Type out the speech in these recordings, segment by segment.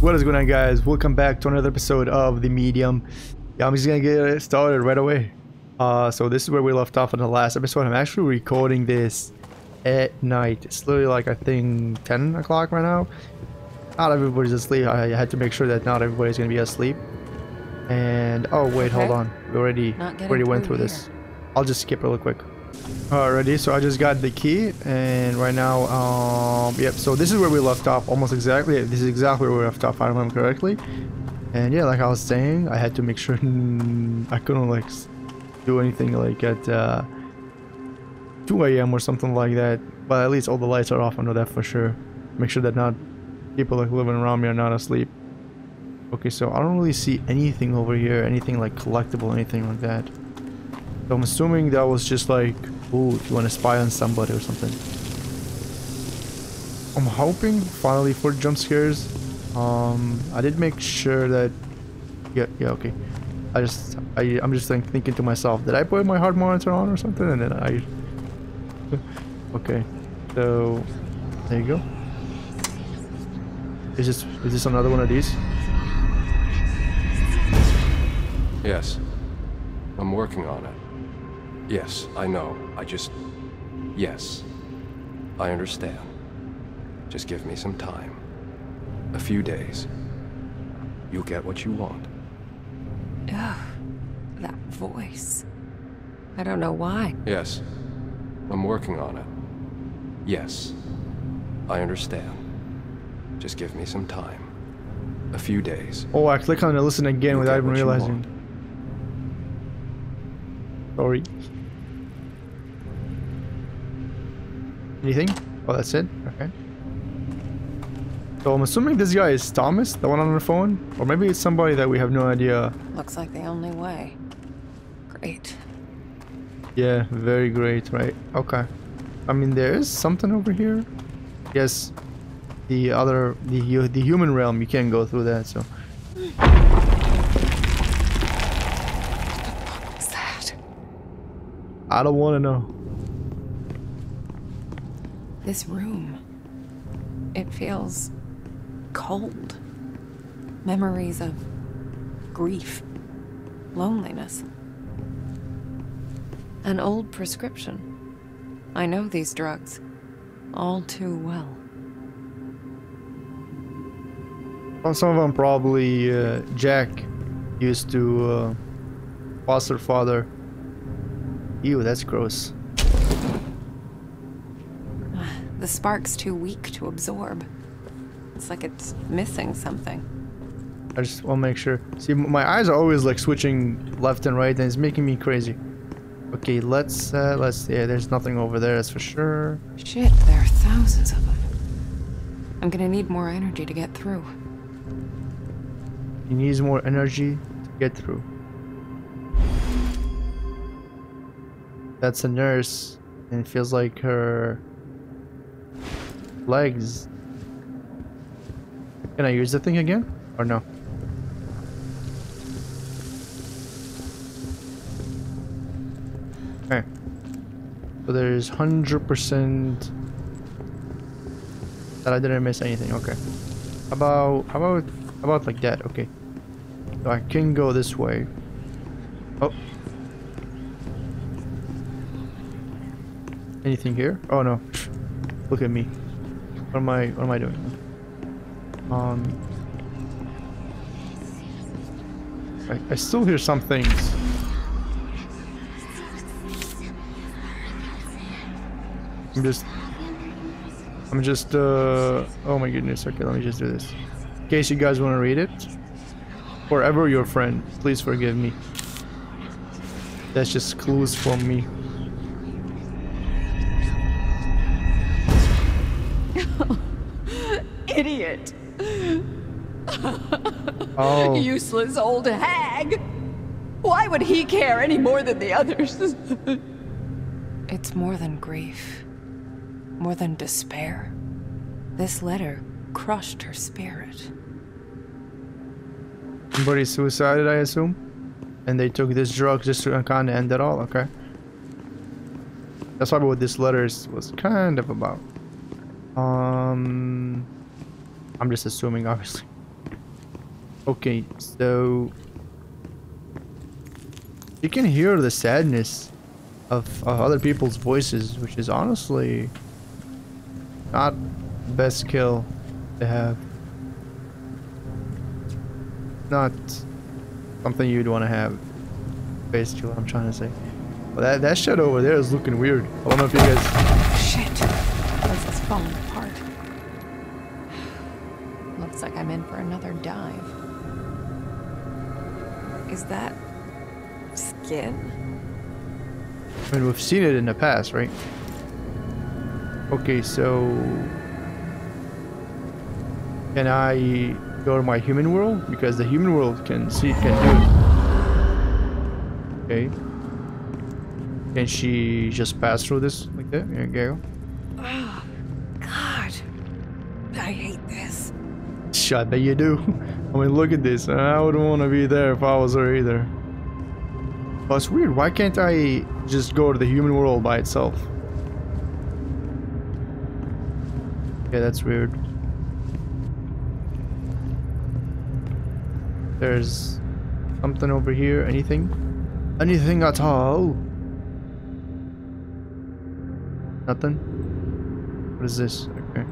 What is going on, guys? Welcome back to another episode of The Medium. Yeah, I'm just gonna get it started right away. So this is where we left off in the last episode. I'm actually recording this at night. It's literally like, I think 10 o'clock right now. Not everybody's asleep. I had to make sure that not everybody's gonna be asleep. And oh wait, hold on, we already went through this. I'll just skip real quick. Alrighty, so I just got the key, and right now, yep, so this is where we left off, almost exactly. This is exactly where we left off, if I remember correctly. And yeah, like I was saying, I had to make sure I couldn't like do anything like at 2 a.m. or something like that. But at least all the lights are off, I know that for sure. Make sure that not people like living around me are not asleep. Okay, so I don't really see anything over here, anything like collectible, anything like that. So I'm assuming that was just like, ooh, if you want to spy on somebody or something. I'm hoping finally for jump scares. I did make sure that, yeah, okay. I'm just like thinking to myself, did I put my heart monitor on or something? And then I, okay, so there you go. Is this another one of these? Yes, I'm working on it. Yes, I know. Yes, I understand. Just give me some time. A few days. You'll get what you want. Ugh, that voice. I don't know why. Yes, I'm working on it. Yes, I understand. Just give me some time. A few days. Oh, I click on it, listen again you'll without even realizing. Sorry. Anything? Oh, that's it? Okay. So I'm assuming this guy is Thomas, the one on the phone? Or maybe it's somebody that we have no idea. Looks like the only way. Great. Yeah, very great, right? Okay. I mean, there is something over here. Yes. The human realm, you can't go through that, so. What the fuck was that? I don't want to know. This room, it feels cold. Memories of grief, loneliness. An old prescription. I know these drugs all too well. Well, some of them probably Jack used to foster father. Ew, that's gross. The spark's too weak to absorb. It's like it's missing something. I just want to make sure. See, my eyes are always like switching left and right, and it's making me crazy. Okay, let's. Yeah, there's nothing over there, that's for sure. Shit, there are thousands of them. I'm gonna need more energy to get through. He needs more energy to get through. That's a nurse, and it feels like her legs. Can I use the thing again or no? Okay, so there's 100% that I didn't miss anything. Okay, how about like that. Okay, so I can go this way. Oh, anything here? Oh no, look at me. What am I doing? I still hear some things. I'm just oh my goodness. Okay, let me just do this. In case you guys want to read it. Forever your friend, please forgive me. That's just clues from me. Idiot. Oh. Useless old hag. Why would he care any more than the others? It's more than grief. More than despair. This letter crushed her spirit. Somebody suicided, I assume? And they took this drug just to kind of end it all, okay. That's probably what this letter was kind of about. I'm just assuming, obviously. Okay, so you can hear the sadness of other people's voices, which is honestly not the best skill to have. Not something you'd want to have, basically what I'm trying to say. Well, that shit over there is looking weird. I don't know if you guys... Shit, this is falling apart. Looks like I'm in for another dive. Is that skin? I mean, we've seen it in the past, right? Okay, so... Can I go to my human world? Because the human world can see it, can do it. Okay. Can she just pass through this like that? There you go. Oh, God. I hate this. I bet you do. I mean, look at this. I wouldn't want to be there if I was her either. But it's weird. Why can't I just go to the human world by itself? Yeah, that's weird. There's something over here. Anything? Anything at all? Nothing? What is this? Okay.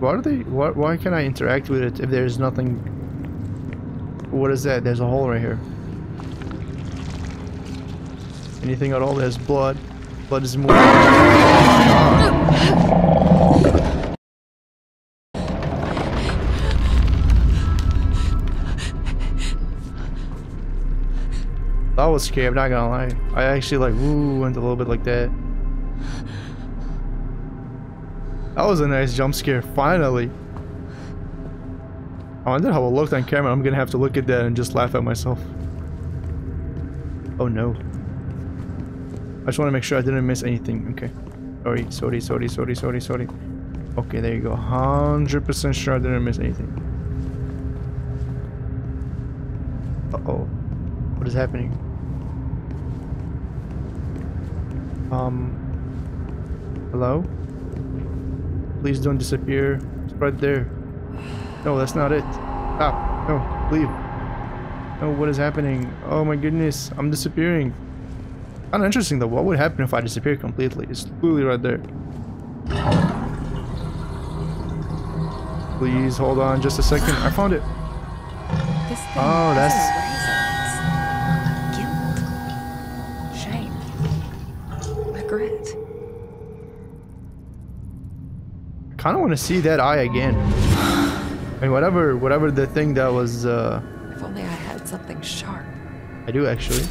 Why do they... Why can I interact with it if there's nothing... What is that? There's a hole right here. Anything at all? There's blood. Blood is moving. I was scared, I'm not gonna lie. I actually like woo went a little bit like that. That was a nice jump scare, finally. I wonder how it looked on camera. I'm gonna have to look at that and just laugh at myself. Oh no. I just wanna make sure I didn't miss anything. Okay. Sorry, sorry, sorry, sorry, sorry, sorry. Okay, there you go. 100% sure I didn't miss anything. Uh-oh. What is happening? Hello? Please don't disappear. It's right there. No, that's not it. Stop. No, leave. No, what is happening? Oh my goodness, I'm disappearing. Kinda interesting though, what would happen if I disappeared completely? It's literally right there. Please hold on just a second. I found it. Oh, that's... I kind of want to see that eye again. I mean, whatever the thing that was. If only I had something sharp. I do actually.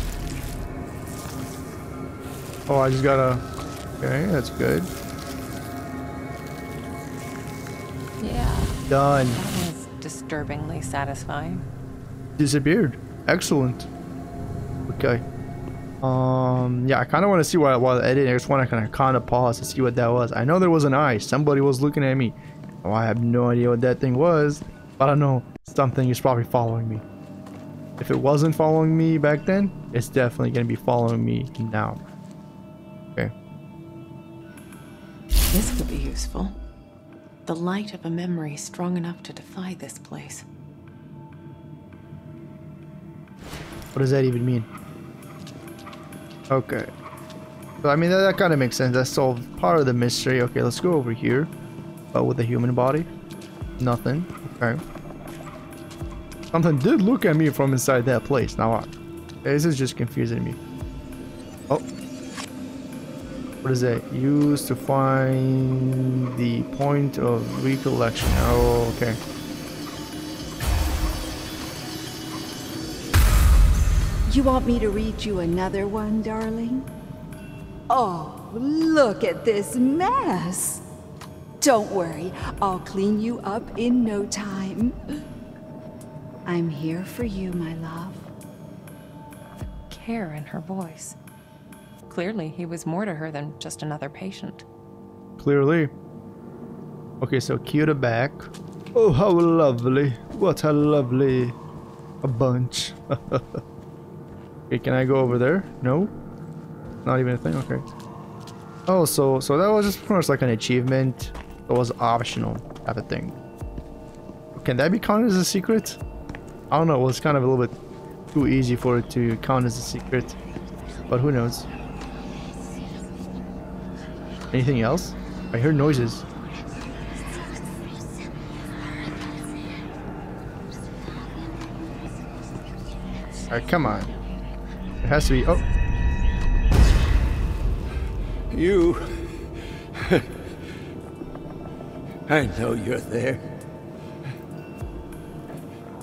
Oh, I just gotta. Okay, that's good. Yeah. Done. That was disturbingly satisfying. Disappeared. Excellent. Okay. Yeah, I kind of want to see while editing. I just want to kind of pause to see what that was. I know there was an eye. Somebody was looking at me. Oh, I have no idea what that thing was. But I know something is probably following me. If it wasn't following me back then, it's definitely going to be following me now. Okay. This would be useful. The light of a memory strong enough to defy this place. What does that even mean? Okay, so I mean that kind of makes sense. That's all part of the mystery. Okay, let's go over here. But with the human body, nothing. Okay, something did look at me from inside that place. Now this is just confusing me. Oh, what is that? Used to find the point of recollection. Oh, okay. You want me to read you another one, darling? Oh, look at this mess! Don't worry, I'll clean you up in no time. I'm here for you, my love. The care in her voice. Clearly, he was more to her than just another patient. Clearly. Okay, so cue the back. Oh, how lovely. What a lovely... a bunch. Okay, can I go over there? No? Not even a thing? Okay. Oh, so that was just pretty much like an achievement that was optional type of thing. Can that be counted as a secret? I don't know. Well, it's kind of a little bit too easy for it to count as a secret, but who knows? Anything else? I heard noises. Alright, come on. It has to be. Oh. You. I know you're there.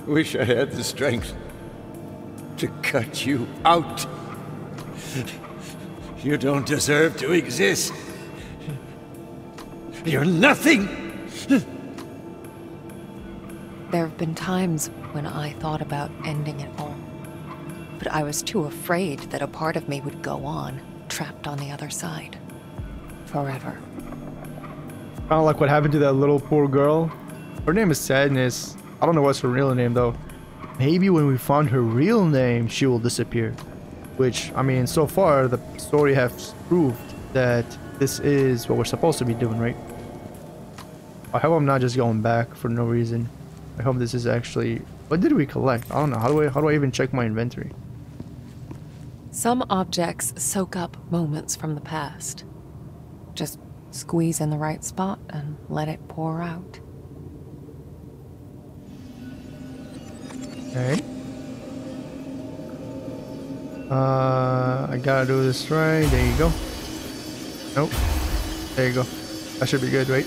Wish I had the strength to cut you out. You don't deserve to exist. You're nothing! There have been times when I thought about ending it all. But I was too afraid that a part of me would go on, trapped on the other side. Forever. I don't like what happened to that little poor girl. Her name is Sadness. I don't know what's her real name though. Maybe when we find her real name, she will disappear. Which, I mean, so far the story has proved that this is what we're supposed to be doing, right? I hope I'm not just going back for no reason. I hope this is actually... What did we collect? I don't know. How do I even check my inventory? Some objects soak up moments from the past. Just squeeze in the right spot and let it pour out. Okay. I gotta do this right. There you go. Nope. There you go. That should be good, right?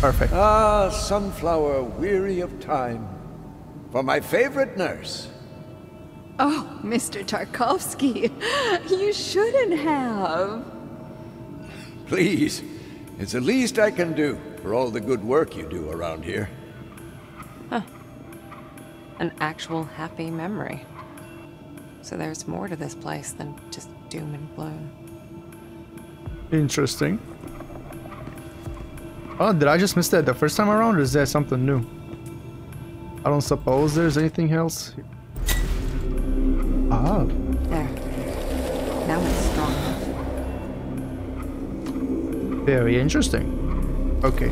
Perfect. Ah, sunflower, weary of time. For my favorite nurse. Oh, Mr. Tarkovsky, you shouldn't have. Please, it's the least I can do for all the good work you do around here. Huh. An actual happy memory. So there's more to this place than just doom and gloom. Interesting. Oh, did I just miss that the first time around, or is that something new? I don't suppose there's anything else. Ah. There. Now it's strong. Very interesting. Okay.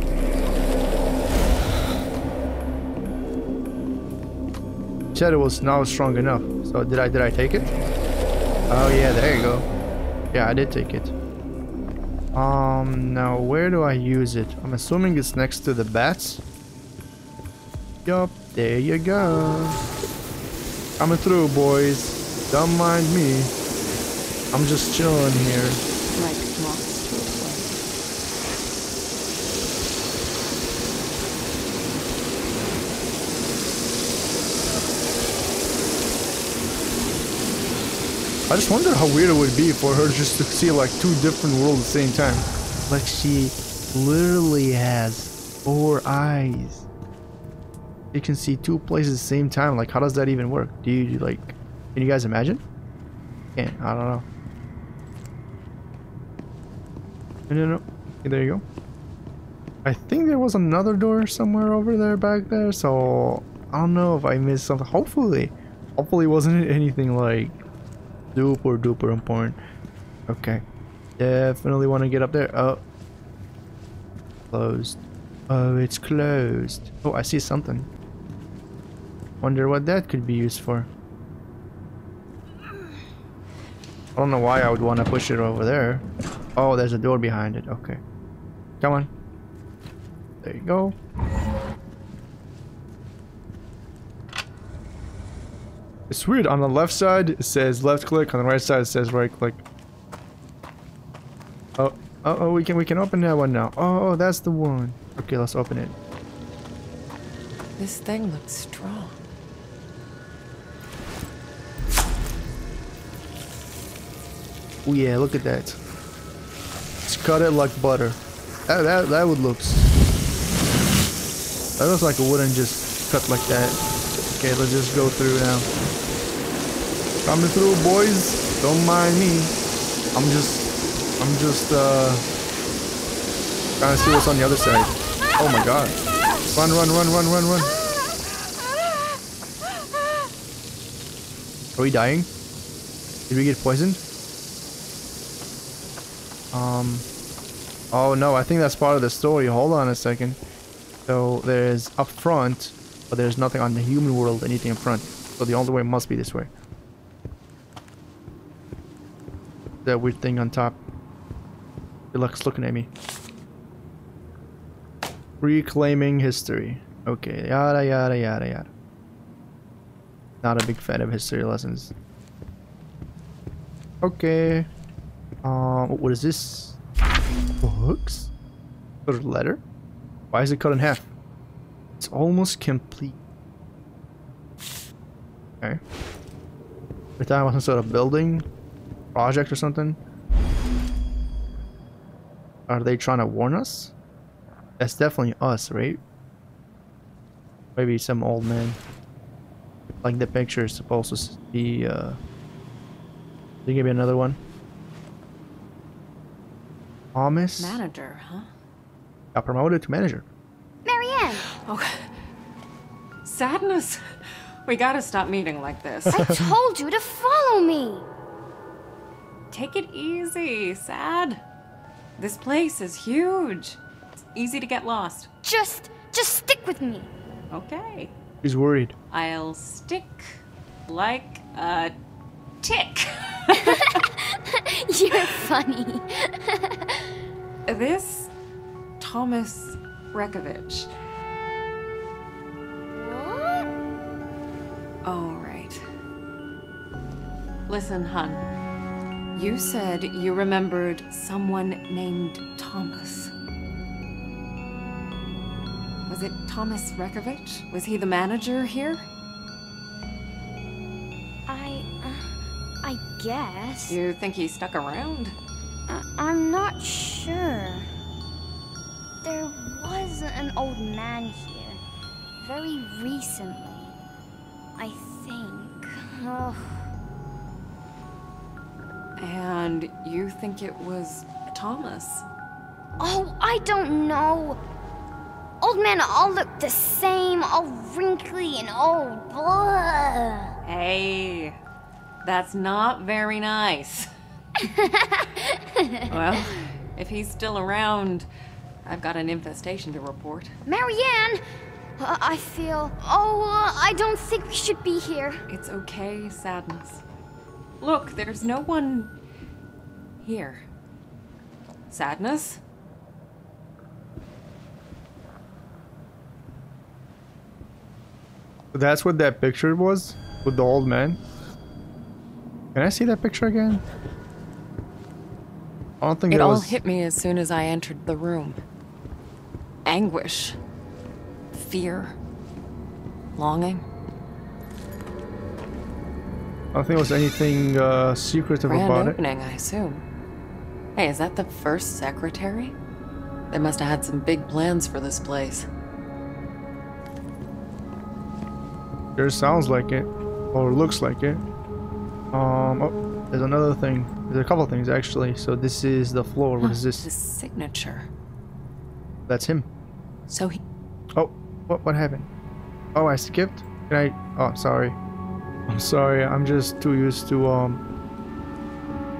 Said it was now strong enough. So did I take it? Oh yeah, there you go. Yeah, I did take it. Now where do I use it? I'm assuming it's next to the bats. Yup, there you go. Coming through, boys. Don't mind me. I'm just chilling here. Like moths to a flame. I just wonder how weird it would be for her just to see like two different worlds at the same time. Like she literally has 4 eyes. You can see 2 places at the same time. Like, how does that even work? Do you like? Can you guys imagine? Can't. I don't know. No. Okay, there you go. I think there was another door somewhere over there, back there. So I don't know if I missed something. Hopefully, it wasn't anything like super duper important. Okay. Definitely want to get up there. Oh, closed. Oh, it's closed. Oh, I see something. Wonder what that could be used for. I don't know why I would want to push it over there. Oh, there's a door behind it. Okay. Come on. There you go. It's weird. On the left side, it says left click. On the right side, it says right click. Oh, oh, we can open that one now. Oh, that's the one. Okay, let's open it. This thing looks strong. Oh yeah, look at that. It's cut it like butter. That would look. That looks like it wouldn't just cut like that. Okay, let's just go through now. Coming through, boys. Don't mind me. I'm just trying to see what's on the other side. Oh my god. Run. Are we dying? Did we get poisoned? Oh no, I think that's part of the story. Hold on a second. So there's up front, but there's nothing on the human world, anything in front. So the only way must be this way. That weird thing on top. It looks looking at me. Reclaiming history. Okay, yada yada yada yada. Not a big fan of history lessons. Okay. What is this? Books? Sort of letter? Why is it cut in half? It's almost complete. Okay. I thought it was some sort of building project or something. Are they trying to warn us? That's definitely us, right? Maybe some old man. Like the picture is supposed to be. They give me another one. Thomas. Manager, huh? Got promoted to manager. Marianne. Oh, Sadness. We gotta stop meeting like this. I told you to follow me. Take it easy, Sad. This place is huge. It's easy to get lost. Just stick with me. Okay. He's worried. I'll stick like a tick. You're funny. This Thomas Rekovich. What? All right. Listen, hun. You said you remembered someone named Thomas. Was it Thomas Rekovich? Was he the manager here? I guess. You think he stuck around? I'm not sure. There was an old man here, very recently, I think. Ugh. And you think it was Thomas? Oh, I don't know. Old men all look the same, all wrinkly and old. Blah. Hey, that's not very nice. Well, if he's still around, I've got an infestation to report. Marianne! I feel... I don't think we should be here. It's okay, Sadness. Look, there's no one here. Sadness? That's what that picture was? With the old man? Can I see that picture again? I don't think it all hit me as soon as I entered the room. Anguish. Fear. Longing. I don't think it was anything secretive about it. Opening, I assume. Hey, is that the first secretary? They must have had some big plans for this place. Sure sounds like it, or looks like it. Oh, there's another thing. There's a couple things actually. So this is the floor. What is this? His signature. That's him. So he. Oh, what happened? Oh, I skipped. Can I? Oh, sorry. I'm sorry, I'm just too used to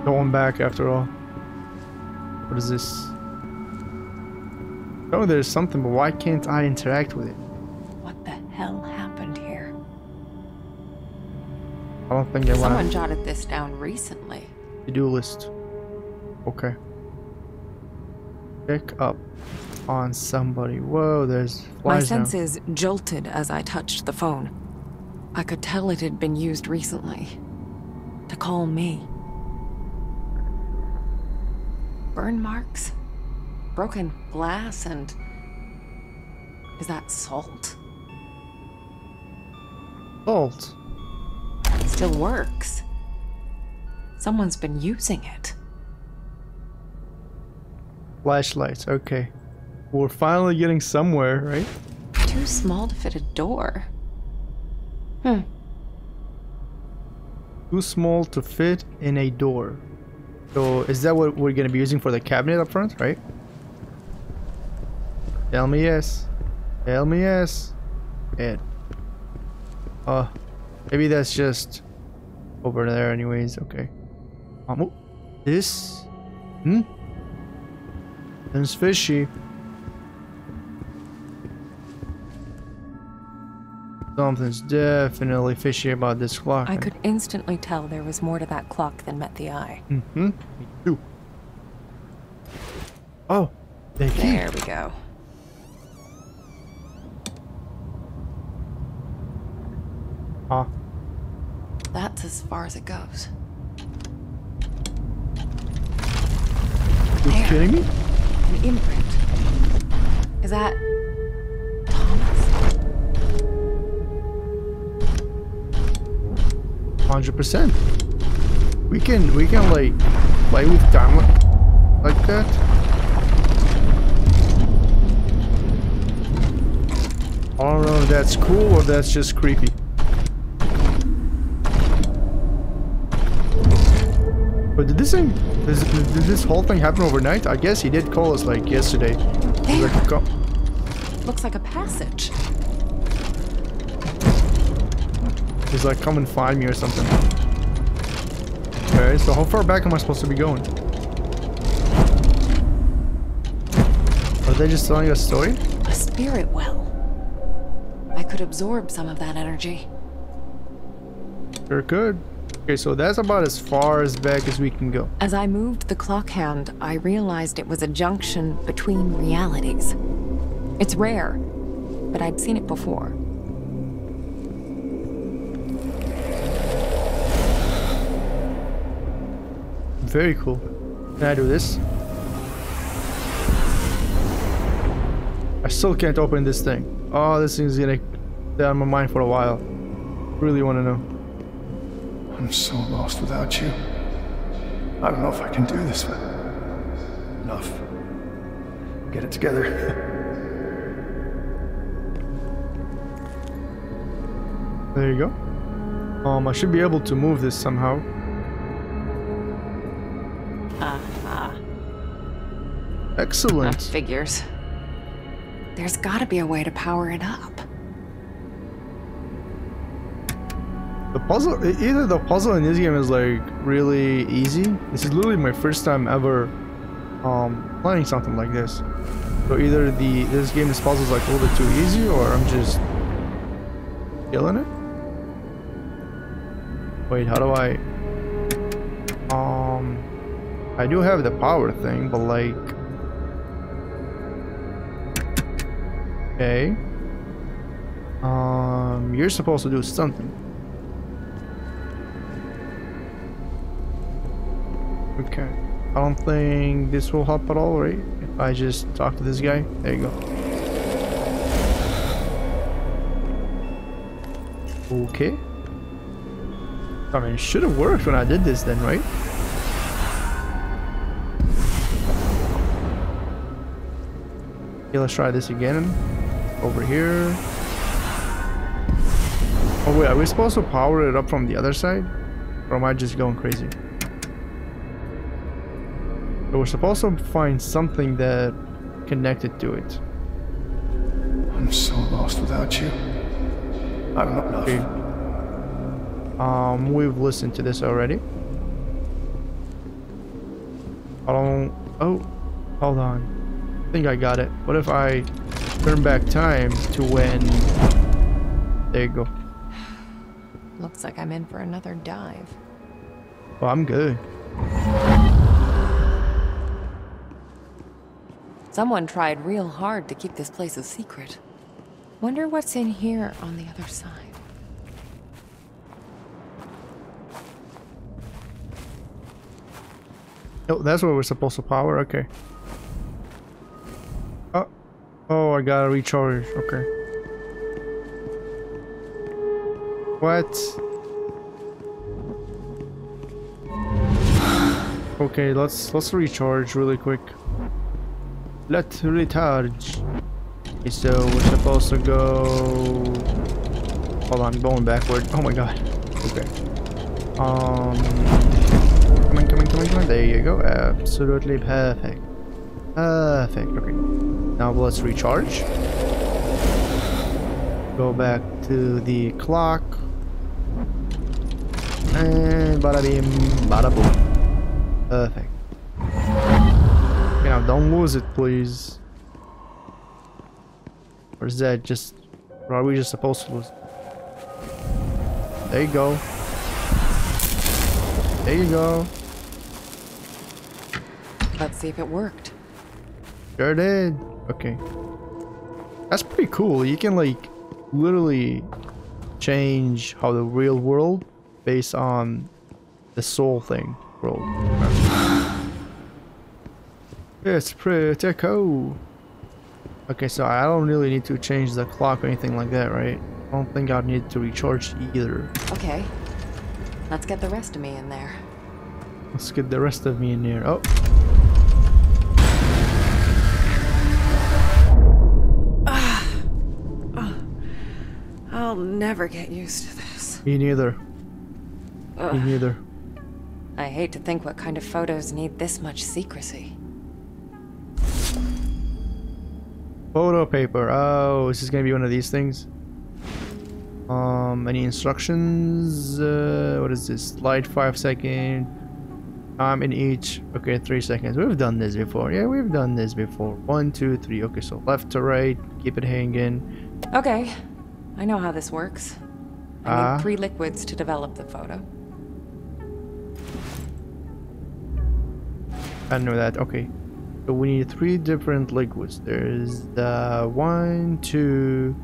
going back after all. What is this? Oh, there's something, but why can't I interact with it? What the hell happened here? I don't think I someone jotted this down recently. To-do list. Okay. Pick up on somebody. Whoa, there's flies. My senses jolted as I touched the phone. I could tell it had been used recently to call me. Burn marks, broken glass, and is that salt? Salt. It still works. Someone's been using it. Flashlights, okay. We're finally getting somewhere, right? Too small to fit a door. Hmm. Too small to fit in a door. So is that what we're gonna be using for the cabinet up front, right? Tell me yes. Tell me yes. It. Maybe that's just over there anyways, okay. Oh, this? Hmm? It's fishy. Something's definitely fishy about this clock. I could instantly tell there was more to that clock than met the eye. Mm-hmm. Me too. Oh, they keep. There we go. Huh. That's as far as it goes. Are you kidding me? An imprint. Is that Thomas? 100%. We can like play with time like that. I don't know if that's cool or that's just creepy. But did this whole thing happen overnight? I guess he did call us like yesterday. Looks like a passage. He's like, come and find me or something. Okay, so how far back am I supposed to be going? Are they just telling you a story? A spirit well. I could absorb some of that energy. Sure could. Okay, so that's about as far as back as we can go. As I moved the clock hand, I realized it was a junction between realities. It's rare, but I'd seen it before. Very cool. Can I do this? I still can't open this thing. Oh, this thing's gonna stay on my mind for a while. Really want to know. I'm so lost without you. I don't know if I can do this, but enough. Get it together. There you go. I should be able to move this somehow. Excellent. Figures. There's got to be a way to power it up. The puzzle, either the puzzle in this game is like really easy. This is literally my first time ever playing something like this. So either this game's puzzle is like a little bit too easy, or I'm just killing it. Wait, how do I? I do have the power thing, but like, okay. You're supposed to do something. Okay, I don't think this will help at all, right? If I just talk to this guy, there you go. Okay. I mean, it should have worked when I did this then, right? Okay, let's try this again. Over here. Oh wait, are we supposed to power it up from the other side? Or am I just going crazy? But we're supposed to find something that connected to it. I'm so lost without you. I'm not lost. Okay. We've listened to this already. Oh, hold on. I think I got it. What if I turn back time to when? There you go. Looks like I'm in for another dive. Oh, I'm good. Someone tried real hard to keep this place a secret. Wonder what's in here on the other side. Oh, that's what we're supposed to power? Okay. Oh, I gotta recharge. Okay. What? Okay, let's recharge really quick. Let's recharge. Okay, so we're supposed to go... Hold on, going backward. Oh my god. Okay. Come on. There you go. Absolutely perfect. Perfect. Okay. Now let's recharge. Go back to the clock. And bada bing, bada boom. Perfect. Now, don't lose it, please. Or is that just... Or are we just supposed to lose it? There you go. There you go. Let's see if it worked. Sure did. Okay. That's pretty cool. You can like literally change how the real world based on the soul thing world. It's pretty cool. Okay, so I don't really need to change the clock or anything like that, right? I don't think I'd need to recharge either. Okay. Let's get the rest of me in there. Let's get the rest of me in here. Oh. I'll never get used to this. Me neither. Ugh. Me neither. I hate to think what kind of photos need this much secrecy. Photo paper. Oh, is this gonna be one of these things? Any instructions? What is this? Slide 5 seconds. Time in each. Okay, 3 seconds. We've done this before. Yeah, we've done this before. 1, 2, 3. Okay, so left to right. Keep it hanging. Okay. I know how this works. I need 3 liquids to develop the photo. I know that. Okay. So we need 3 different liquids. There's the 1, 2,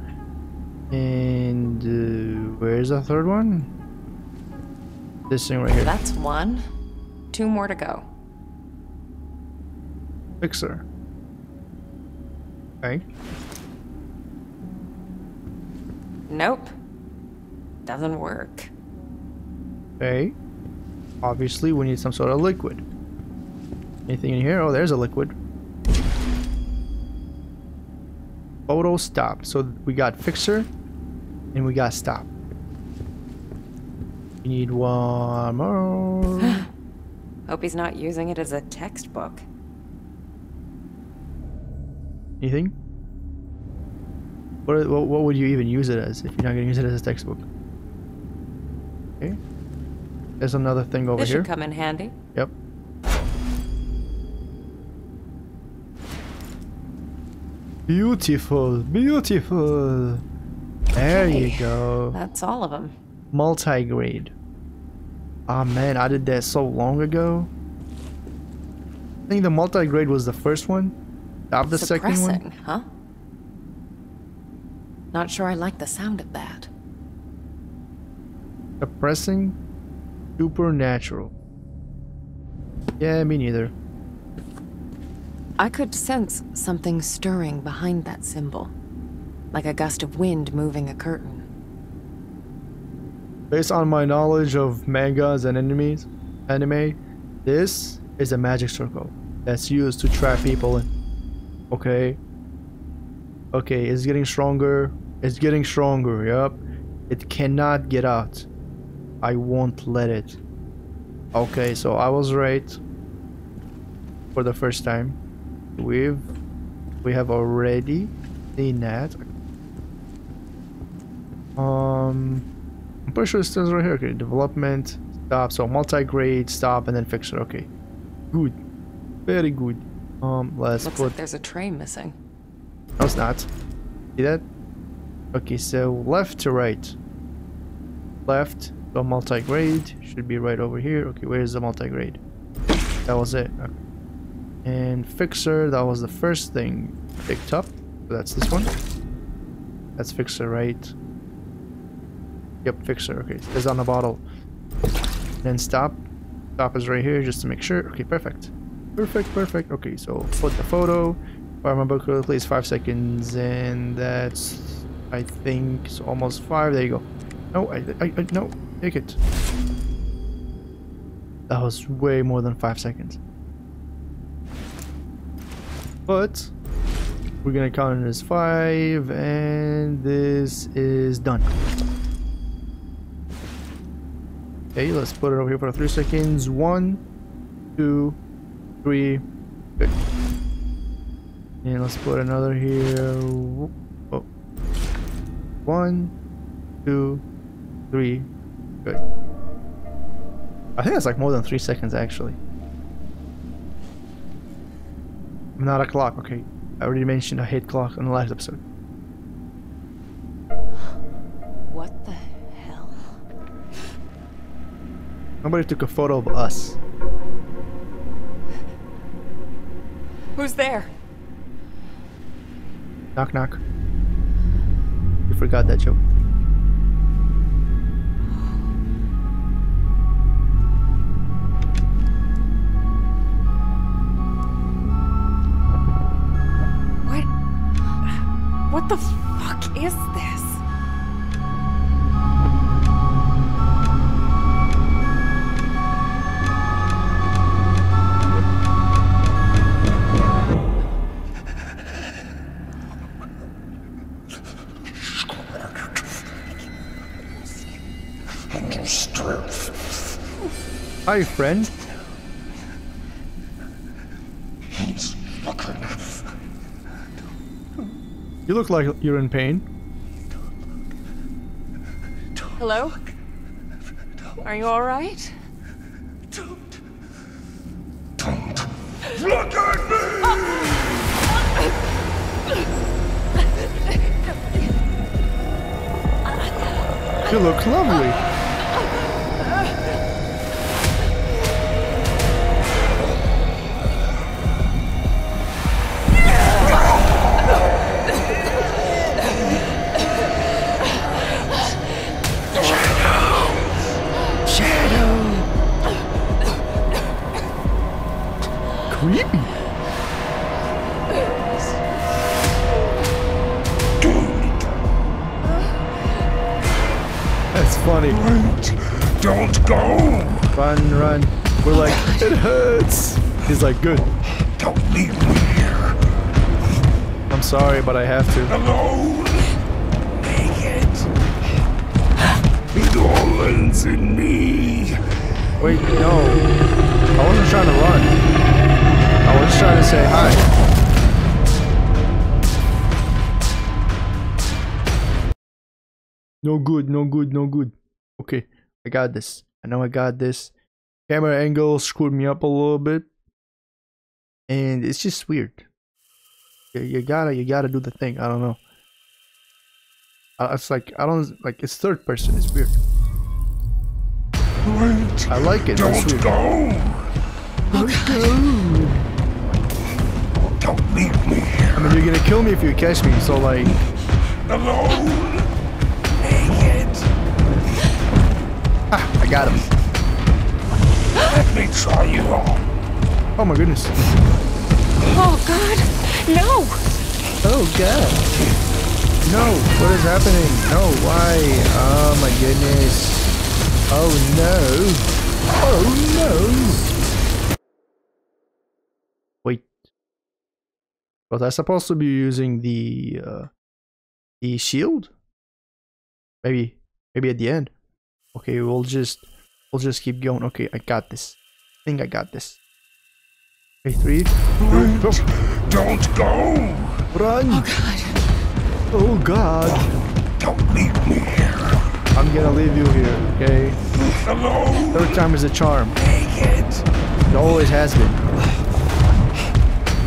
and where's the 3rd one? This thing right here. That's 1. 2 more to go. Mixer. Okay. Nope. Doesn't work. Okay. Obviously, we need some sort of liquid. Anything in here? Oh, there's a liquid. Photo stop. So we got fixer and we got stop. We need one more. Hope he's not using it as a textbook. Anything? What would you even use it as if you're not going to use it as a textbook? Okay. There's another thing over here. This should come in handy. Yep. Beautiful, beautiful. Okay. There you go. That's all of them. Multi-grade. Ah, man, I did that so long ago. I think the multi-grade was the 1st one. Stop the 2nd one. Huh? Not sure I like the sound of that. Depressing, supernatural. Yeah, me neither. I could sense something stirring behind that symbol, like a gust of wind moving a curtain. Based on my knowledge of mangas and anime, this is a magic circle that's used to trap people in. Okay. Okay, it's getting stronger. It's getting stronger, yep. It cannot get out. I won't let it. Okay, so I was right for the 1st time. We have already seen that. I'm pretty sure it stands right here. Okay, development, stop. So multi-grade, stop, and then fixer. Okay. Good. Very good. Let's put... Looks like there's a tray missing. No, it's not. See that? Okay, so left to right. Left, so multi-grade should be right over here. Okay, where is the multi-grade? That was it. Okay. And fixer, that was the 1st thing picked up. So that's this one. That's fixer, right? Yep, fixer. Okay, it's on the bottle. Then stop. Stop is right here just to make sure. Okay, perfect. Perfect, perfect. Okay, so put the photo. If I remember correctly, it's 5 seconds, and that's, I think, it's almost 5. There you go. No, I no, take it. That was way more than 5 seconds. But we're gonna count it as 5, and this is done. Okay, let's put it over here for 3 seconds. 1, 2, 3. Good. And let's put another here. Oh. 1, 2, 3. Good. I think that's like more than 3 seconds actually. I'm not a clock. Okay. I already mentioned I hate clock in the last episode. What the hell? Nobody took a photo of us. Who's there? Knock, knock. You forgot that joke. What the fuck is this? Hi, friend. You look like you're in pain. Hello? Are you all right? Don't look at me! You look lovely. Don't go! Run, run. We're like, it hurts! He's like, good. Don't leave me here. I'm sorry, but I have to. Alone! Naked! It all ends in me! Wait, no. I wasn't trying to run. I was trying to say hi. No good, no good, no good. Okay, I got this. I know I got this. Camera angle screwed me up a little bit. And it's just weird. You gotta do the thing. I don't know. It's like, I don't, like, it's third person. It's weird. Wait, I like it. Don't weird. Go! Oh, don't leave me here. I mean, you're gonna kill me if you catch me, so like... Hello? Ah, I got him. Let me try you all. Oh my goodness. Oh god. No. Oh god. No. What is happening? No. Why? Oh my goodness. Oh no. Oh no. Wait. Was I supposed to be using the shield? Maybe at the end. Okay, we'll just keep going. Okay, I got this. I think I got this. Okay, three, go. Don't go! Run! Oh god! Oh god! Don't leave me here. I'm gonna leave you here. Okay. Hello. Third time is a charm. It always has been.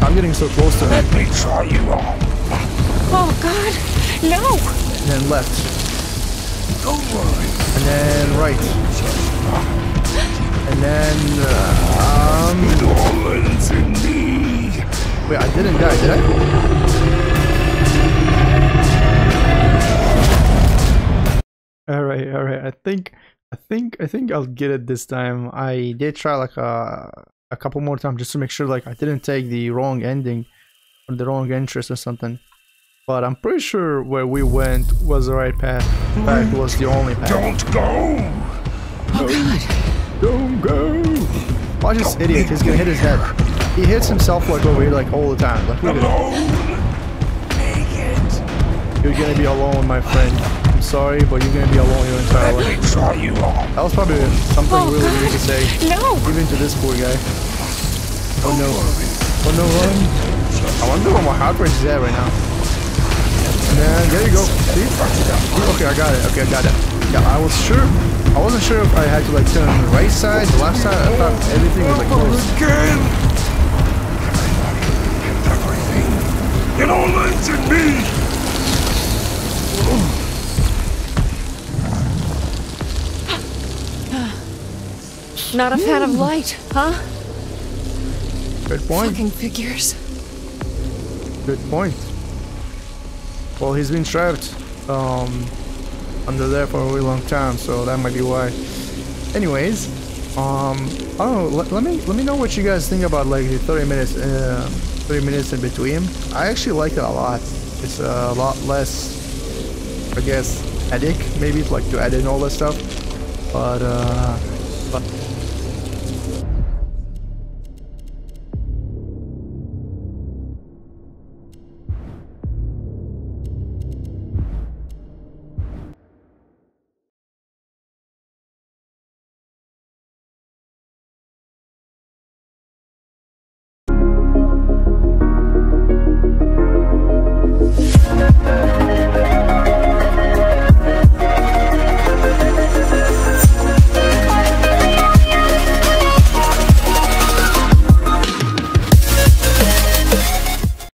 I'm getting so close to him. Let me try you all. Oh god! No! And then left. And then right. And then it all ends in me. Wait, I didn't die, did I? Alright, alright. I think I'll get it this time. I did try like a couple more times just to make sure like I didn't take the wrong ending or the wrong entrance or something. But I'm pretty sure where we went was the right path. In fact, it was the only path. Don't go! Oh god! Don't go! Watch this idiot, he's gonna hit his head. He hits himself like over here like all the time. Like, look at it. You're gonna be alone, my friend. I'm sorry, but you're gonna be alone your entire life. That was probably something really weird to say. No! Even to this poor guy. Oh no. Oh no, run. I wonder where my heart rate is at right now. Man, there you go. See? Okay, I got it. Okay, I got it. Yeah, I was sure. I wasn't sure if I had to like turn on the right side, the left side. I thought everything was like close. It all ends in me. Not a fan of light, huh? Good point. Fucking figures. Good point. Well, he's been trapped under there for a really long time, so that might be why. Anyways, I don't know. Let me know what you guys think about like the 30 minutes in between. I actually like it a lot. It's a lot less, I guess, headache maybe, like to edit and all that stuff. But